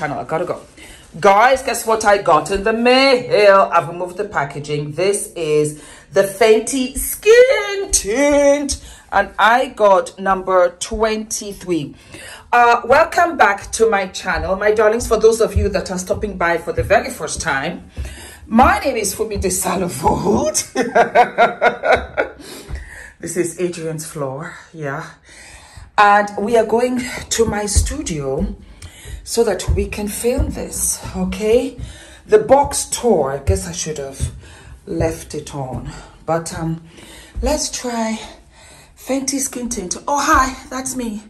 channel. I gotta go. Guys, guess what I got in the mail? I've removed the packaging. This is the Fenty Skin Tint. And I got number 23. Welcome back to my channel, my darlings. For those of you that are stopping by for the very first time, my name is Fumi Desalu-Vold. This is Adrian's floor, yeah. And we are going to my studio so that we can film this, okay? The box tour, I guess I should have left it on. But let's try Fenty Skin Tint. Oh, hi, that's me.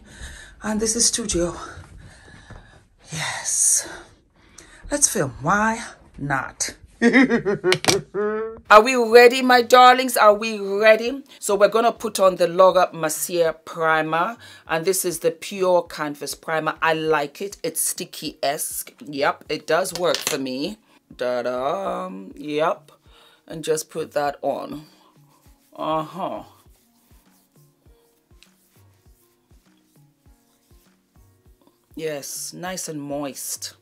And this is studio. Yes. Let's film. Why not? Are we ready, my darlings? Are we ready? So we're going to put on the Laura Mercier primer. And this is the Pure Canvas primer. I like it. It's sticky-esque. Yep, it does work for me. Da-da. Yep. And just put that on. Uh-huh. Yes, nice and moist.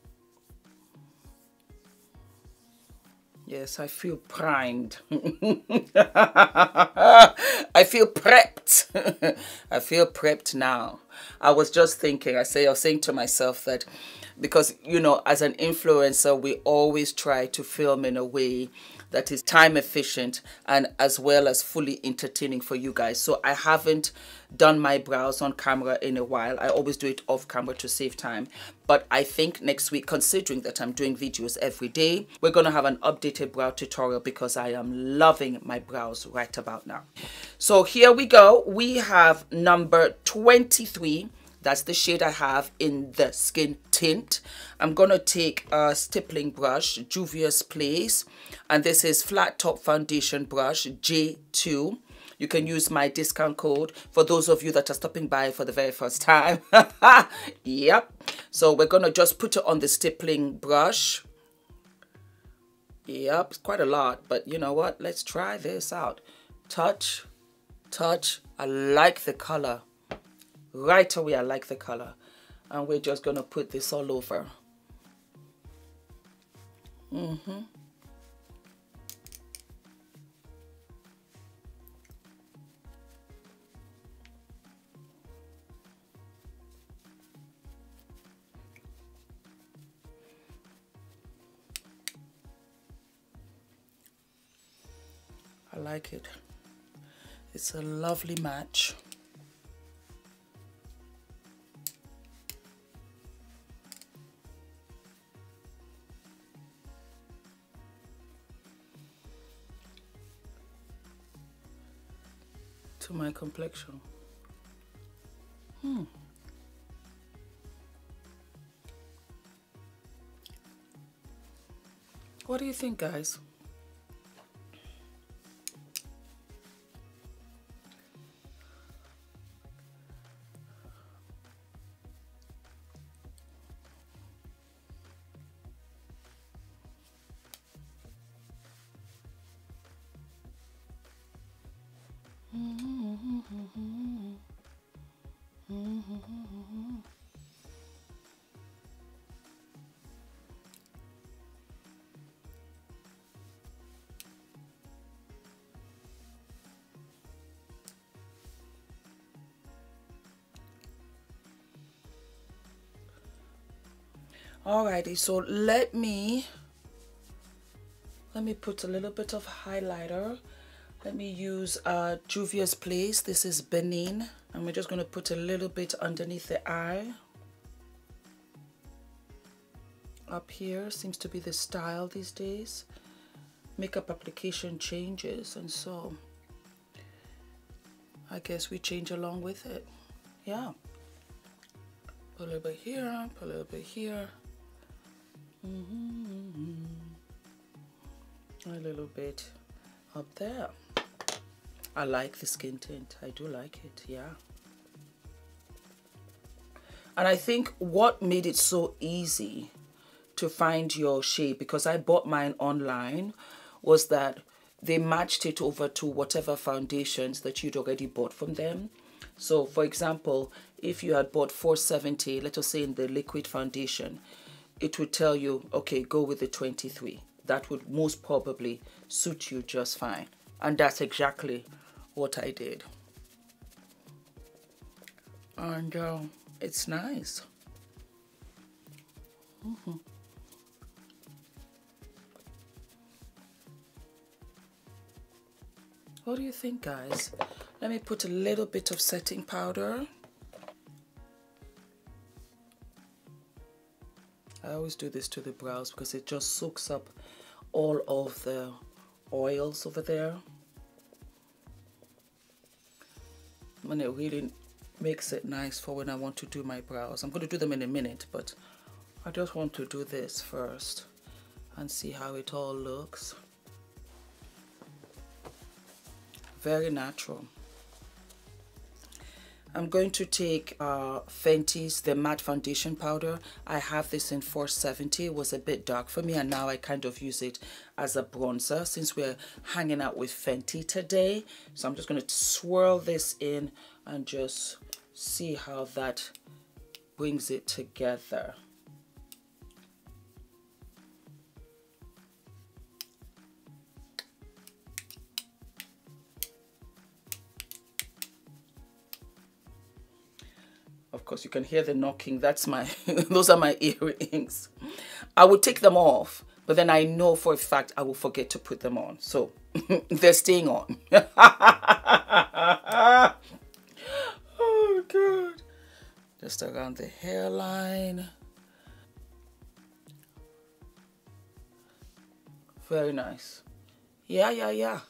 Yes, I feel primed. I feel prepped. I feel prepped now. I was just thinking, I was saying to myself that because, you know, as an influencer, we always try to film in a way that is time efficient and as well as fully entertaining for you guys. So I haven't done my brows on camera in a while. I always do it off camera to save time. But I think next week, considering that I'm doing videos every day, we're gonna have an updated brow tutorial because I am loving my brows right about now. So here we go. We have number 23. That's the shade I have in the skin tint. I'm going to take a stippling brush, Juvia's Place. And this is Flat Top Foundation Brush, J2. You can use my discount code for those of you that are stopping by for the very first time. Yep. So we're going to just put it on the stippling brush. Yep, it's quite a lot. But you know what? Let's try this out. Touch, touch. I like the color. Right away, I like the color. And we're just going to put this all over. Mm-hmm. I like it. It's a lovely match. My complexion. What do you think, guys? Alrighty, so let me put a little bit of highlighter. Let me use Juvia's Place. This is Benin. And we're just going to put a little bit underneath the eye. Up here seems to be the style these days. Makeup application changes, and so I guess we change along with it. Yeah. Put a little bit here, put a little bit here. A little bit up there. I like the skin tint. I do like it, yeah. And I think what made it so easy to find your shade, because I bought mine online, was that they matched it over to whatever foundations that you'd already bought from them. So for example, if you had bought 470, let us say in the liquid foundation, it would tell you, okay, go with the 23. That would most probably suit you just fine. And that's exactly what I did. And it's nice. Mm-hmm. What do you think, guys? Let me put a little bit of setting powder. I always do this to the brows because it just soaks up all of the oils over there. And it really makes it nice for when I want to do my brows. I'm going to do them in a minute, but I just want to do this first and see how it all looks. Very natural. I'm going to take Fenty's, the matte foundation powder. I have this in 470. It was a bit dark for me, and now I kind of use it as a bronzer since we're hanging out with Fenty today. So I'm just going to swirl this in and just see how that brings it together. Of course, you can hear the knocking. That's my, those are my earrings. I would take them off, but then I know for a fact I will forget to put them on. So they're staying on. Oh, God. Just around the hairline. Very nice. Yeah, yeah, yeah.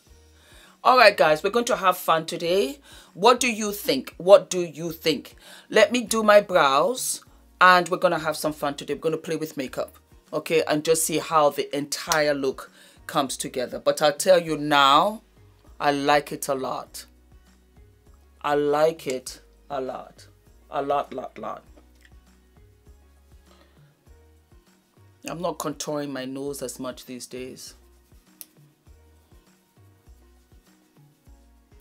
All right, guys, we're going to have fun today. What do you think? What do you think? Let me do my brows, and we're going to have some fun today. We're going to play with makeup, okay, and just see how the entire look comes together. But I'll tell you now, I like it a lot. I like it a lot. A lot. I'm not contouring my nose as much these days.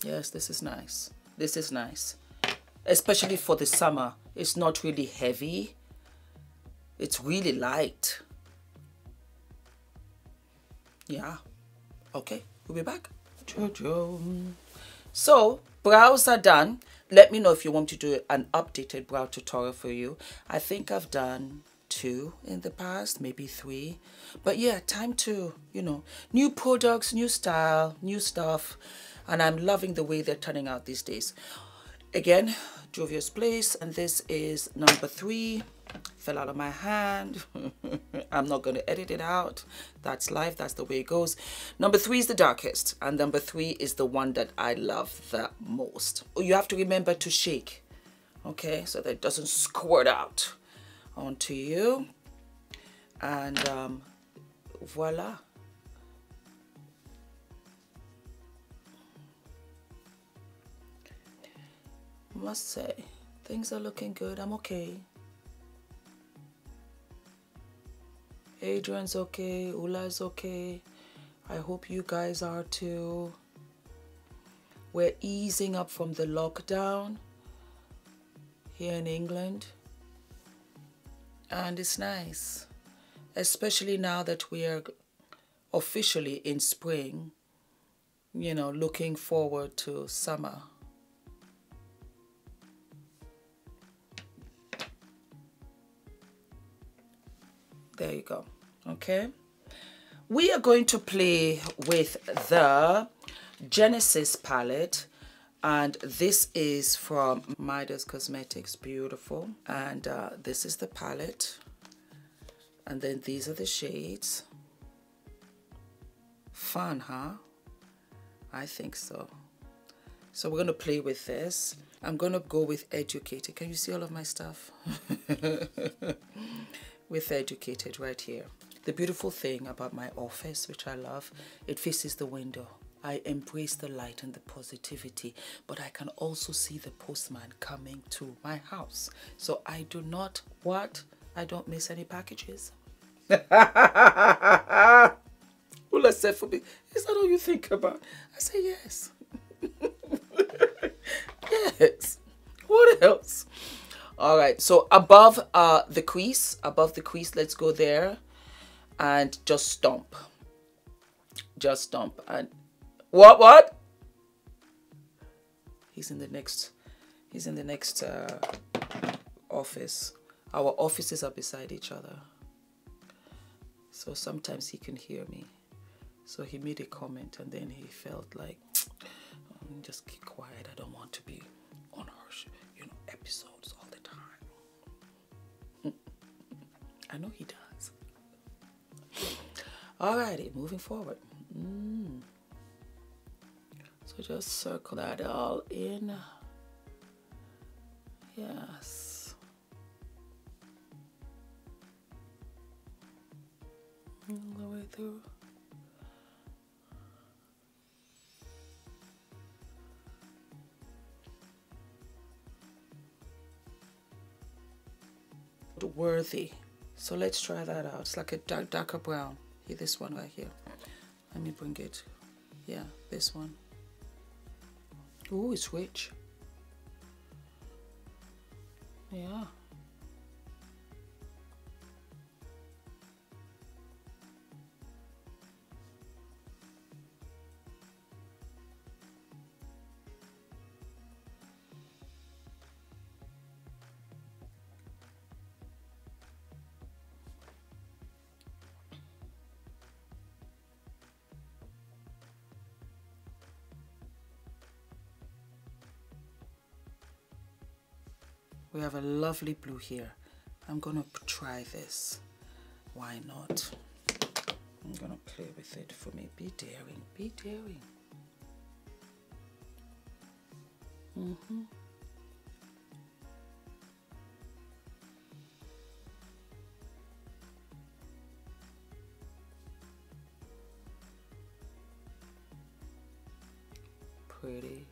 Yes, this is nice. This is nice. Especially for the summer. It's not really heavy. It's really light. Yeah. Okay, we'll be back. So, brows are done. Let me know if you want to do an updated brow tutorial for you. I think I've done 2 in the past, maybe 3. But yeah, time to, you know, new products, new style, new stuff. And I'm loving the way they're turning out these days. Again, Juvia's Place, and this is number 3. Fell out of my hand. I'm not going to edit it out. That's life. That's the way it goes. Number 3 is the darkest, and number 3 is the one that I love the most. You have to remember to shake, okay, so that it doesn't squirt out onto you. And voila. Must say, things are looking good. I'm okay. Adrian's okay. Ula's okay. I hope you guys are too. We're easing up from the lockdown here in England. And it's nice, especially now that we are officially in spring, you know, looking forward to summer. There you go. Okay, we are going to play with the Genesis palette, and this is from Midas Cosmetics. Beautiful. And this is the palette, and then these are the shades. Fun, huh? I think so. So we're going to play with this. I'm going to go with Educated. Can you see all of my stuff? With Educated right here. The beautiful thing about my office, which I love, it faces the window. I embrace the light and the positivity, but I can also see the postman coming to my house. So I do not, what? I don't miss any packages. Ula said for me, is that all you think about? I say yes. Yes, what else? All right, so above the crease, let's go there and just stomp. Just stomp. And what? He's in the next, office. Our offices are beside each other, so sometimes he can hear me. So he made a comment and then he felt like, just keep quiet, I don't want to be on her, you know, episodes all the time. I know he does. Alrighty, moving forward. So just circle that all in. Yes. All the way through. Worthy. So let's try that out. It's like a darker brown. Here, this one right here. Let me bring it. Yeah, this one. Ooh, it's rich. Yeah. We have a lovely blue here. I'm gonna try this. Why not? I'm gonna play with it for me. Be daring, be daring. Pretty.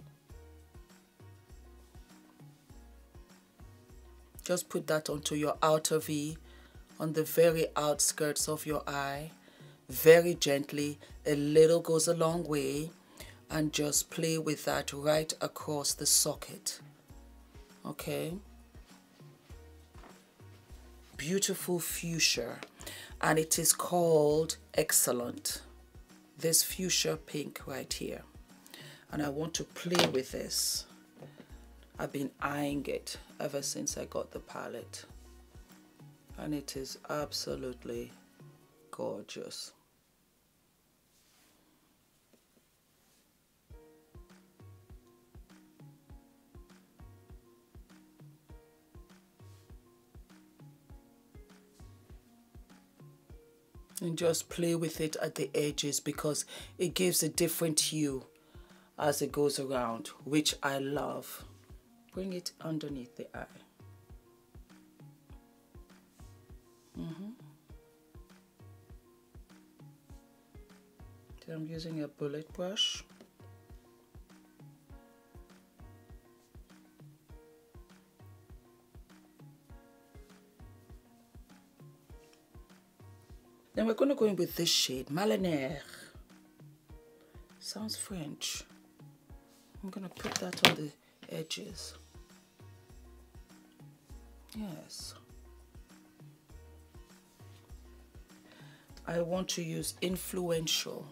Just put that onto your outer V, on the very outskirts of your eye, very gently. A little goes a long way, and just play with that right across the socket. Okay? Beautiful fuchsia, and it is called Excellent. This fuchsia pink right here. And I want to play with this. I've been eyeing it ever since I got the palette, and it is absolutely gorgeous. And just play with it at the edges because it gives a different hue as it goes around, which I love. Bring it underneath the eye. So I'm using a bullet brush. Then we're going to go in with this shade, Malinaire. Sounds French. I'm going to put that on the edges. Yes. I want to use Influential.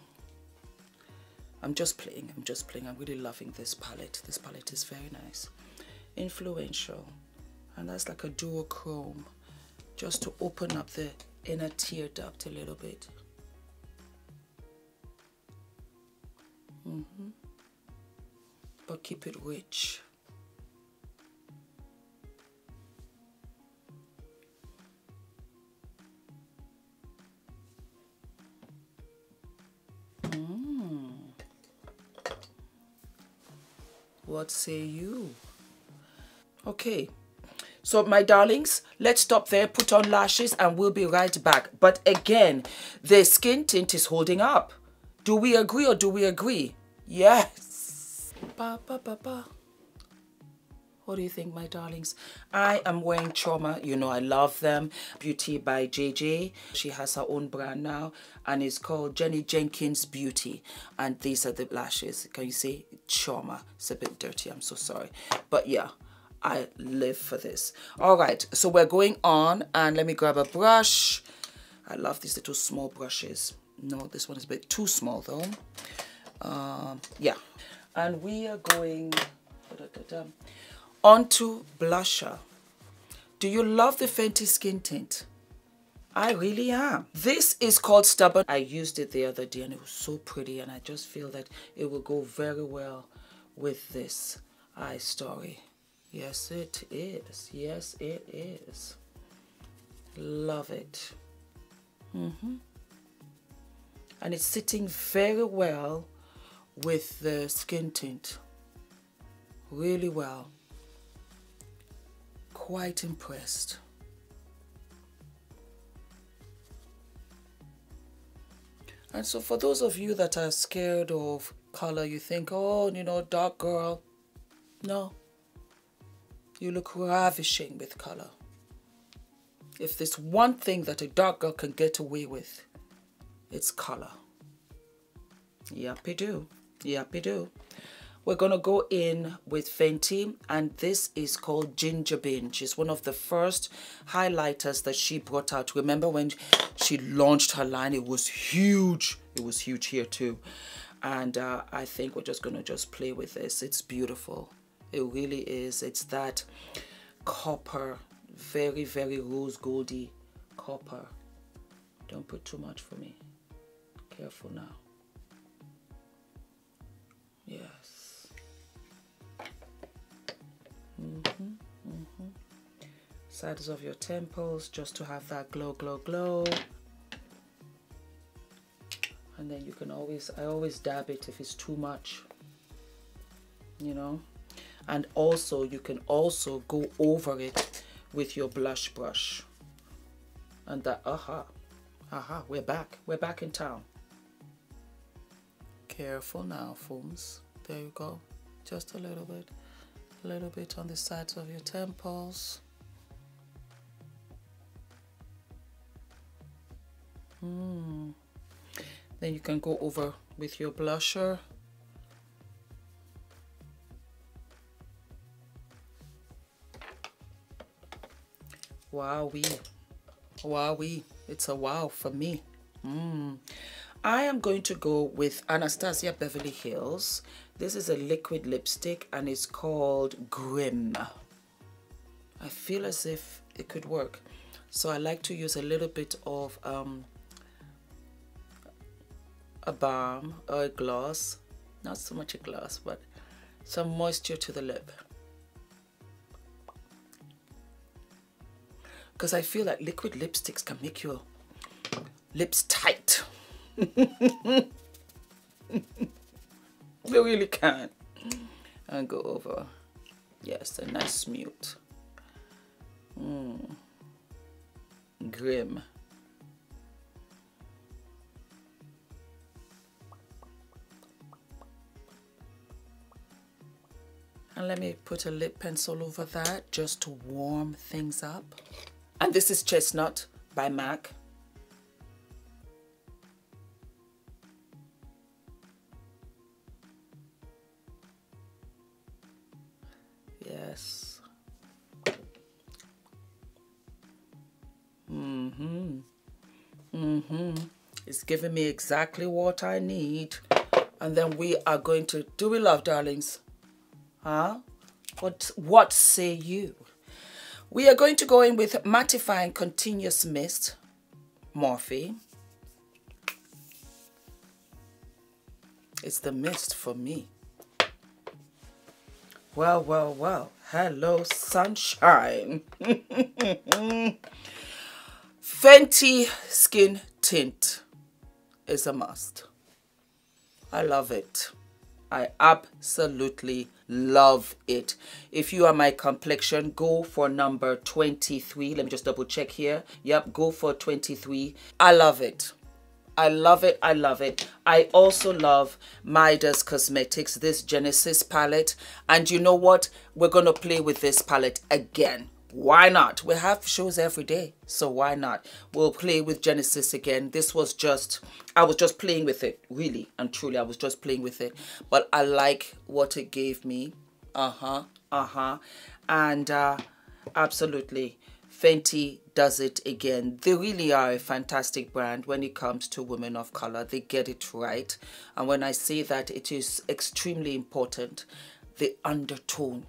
I'm just playing. I'm really loving this palette. This palette is very nice. Influential. And that's like a duochrome, just to open up the inner tear duct a little bit. But keep it rich. What say you? Okay, so my darlings, let's stop there, put on lashes, and we'll be right back. But again, the skin tint is holding up. Do we agree or do we agree? Yes. Ba, ba, ba, ba. What do you think, my darlings? I am wearing Trauma. You know I love them. Beauty by JJ. She has her own brand now, and it's called Jenny Jenkins Beauty. And these are the lashes. Can you see? Trauma. It's a bit dirty. I'm so sorry. But yeah, I live for this. All right, so we're going on, and let me grab a brush. I love these little small brushes. No, this one is a bit too small though. Yeah, and we are going on to blusher. Do you love the Fenty Skin Tint? I really am. This is called Stubborn. I used it the other day and it was so pretty, and I just feel that it will go very well with this eye story. Yes, it is. Yes, it is. Love it. And it's sitting very well with the skin tint. Really well. Quite impressed. And so for those of you that are scared of color, you think, oh, you know, dark girl. No. You look ravishing with color. If there's one thing that a dark girl can get away with, it's color. Yappy-doo. Yappy-doo. We're going to go in with Fenty, and this is called Ginger Binge. It's one of the first highlighters that she brought out. Remember when she launched her line? It was huge. It was huge here too. And I think we're just going to just play with this. It's beautiful. It really is. It's that copper, very, very rose goldy copper. Don't put too much for me. Careful now. Yes. Sides of your temples, just to have that glow, and then you can always, I always dab it if it's too much, you know. And also you can also go over it with your blush brush, and that we're back in town. Careful now, Fums. There you go, just a little bit. A little bit on the sides of your temples. Then you can go over with your blusher. Wowee. Wowee. It's a wow for me. I am going to go with Anastasia Beverly Hills. This is a liquid lipstick and it's called Grim. I feel as if it could work. So I like to use a little bit of a balm or a gloss. Not so much a gloss, but some moisture to the lip. Because I feel that liquid lipsticks can make your lips tight. They really can. And go over. Yes, a nice smooth. Grim. And let me put a lip pencil over that just to warm things up. And this is Chestnut by MAC. Yes. It's giving me exactly what I need. And then we are going to, do we love, darlings? Huh? What say you? We are going to go in with Mattifying Continuous Mist, Morphe. It's the mist for me. Well, well, well. Hello, sunshine. Fenty Skin Tint is a must. I love it. I absolutely love it. If you are my complexion, go for number 23. Let me just double check here. Yep, go for 23. I love it. I love it. I love it. I also love Midas Cosmetics, this Genesis palette. And you know what? We're going to play with this palette again. Why not? We have shows every day, so why not? We'll play with Genesis again. This was just, I was just playing with it, really and truly. I was just playing with it. But I like what it gave me. Absolutely, Fenty does it again. They really are a fantastic brand when it comes to women of color. They get it right. And when I say that, it is extremely important, the undertone.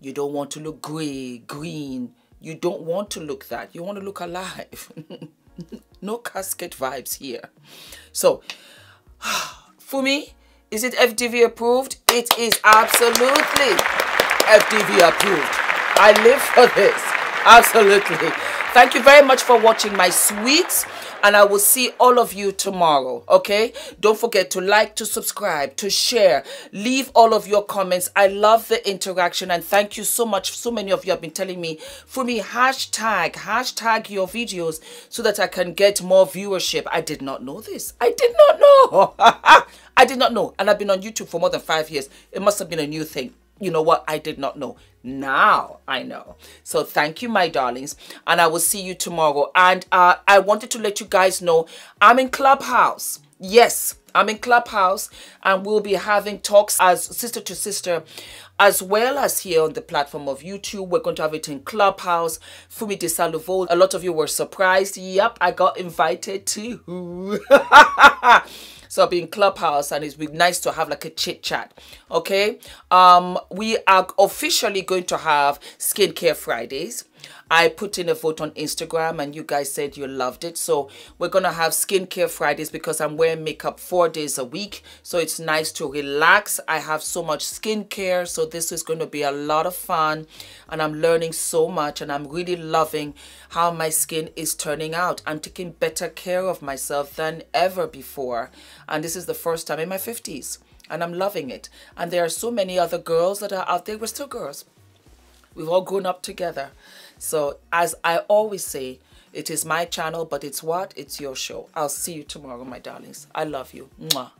You don't want to look gray, green. You don't want to look that. You want to look alive. No casket vibes here. So, Fumi, is it FDV approved? It is absolutely FDV approved. I live for this. Absolutely. Thank you very much for watching, my sweets, and I will see all of you tomorrow, okay? Don't forget to like, to subscribe, to share. Leave all of your comments. I love the interaction, and thank you so much. So many of you have been telling me, Fumi, hashtag your videos so that I can get more viewership. I did not know this. I did not know. I did not know, and I've been on YouTube for more than 5 years. It must have been a new thing. You know what? I did not know. Now I know. So thank you, my darlings. And I will see you tomorrow. And I wanted to let you guys know I'm in Clubhouse. Yes, I'm in Clubhouse. And we'll be having talks as sister to sister, as well as here on the platform of YouTube. We're going to have it in Clubhouse. Fumi Desalu-Vold. A lot of you were surprised. Yep, I got invited too. So I'll be in Clubhouse, and it's been nice to have like a chit chat, okay? We are officially going to have Skincare Fridays. I put in a vote on Instagram, and you guys said you loved it. So we're going to have Skincare Fridays because I'm wearing makeup 4 days a week. So it's nice to relax. I have so much skincare. So this is going to be a lot of fun. And I'm learning so much. And I'm really loving how my skin is turning out. I'm taking better care of myself than ever before. And this is the first time in my 50s. And I'm loving it. And there are so many other girls that are out there. We're still girls. We've all grown up together. So as I always say, it is my channel, but it's what? It's your show. I'll see you tomorrow, my darlings. I love you. Mwah.